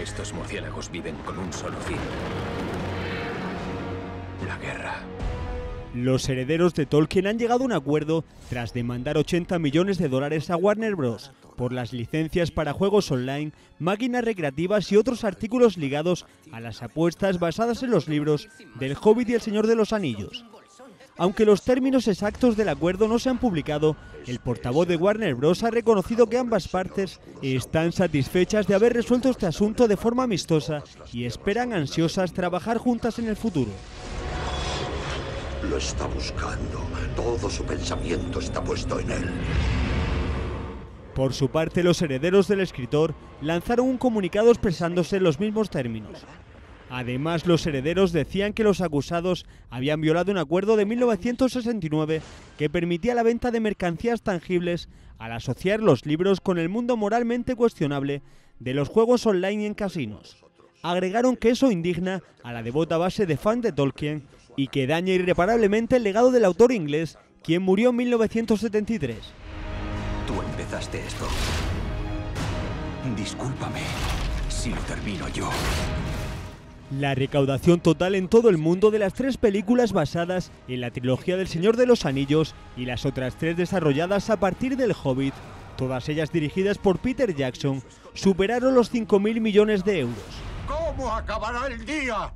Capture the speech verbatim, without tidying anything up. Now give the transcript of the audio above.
Estos murciélagos viven con un solo fin: la guerra. Los herederos de Tolkien han llegado a un acuerdo tras demandar ochenta millones de dólares a Warner Bros. Por las licencias para juegos online, máquinas recreativas y otros artículos ligados a las apuestas basadas en los libros del Hobbit y el Señor de los Anillos. Aunque los términos exactos del acuerdo no se han publicado, el portavoz de Warner Bros. Ha reconocido que ambas partes están satisfechas de haber resuelto este asunto de forma amistosa y esperan ansiosas trabajar juntas en el futuro. Lo está buscando, todo su pensamiento está puesto en él. Por su parte, los herederos del escritor lanzaron un comunicado expresándose en los mismos términos. Además, los herederos decían que los acusados habían violado un acuerdo de mil novecientos sesenta y nueve que permitía la venta de mercancías tangibles al asociar los libros con el mundo moralmente cuestionable de los juegos online y en casinos. Agregaron que eso indigna a la devota base de fans de Tolkien y que daña irreparablemente el legado del autor inglés, quien murió en mil novecientos setenta y tres. Tú empezaste esto. Discúlpame si lo termino yo. La recaudación total en todo el mundo de las tres películas basadas en la trilogía del Señor de los Anillos y las otras tres desarrolladas a partir del Hobbit, todas ellas dirigidas por Peter Jackson, superaron los cinco mil millones de euros. ¿Cómo acabará el día?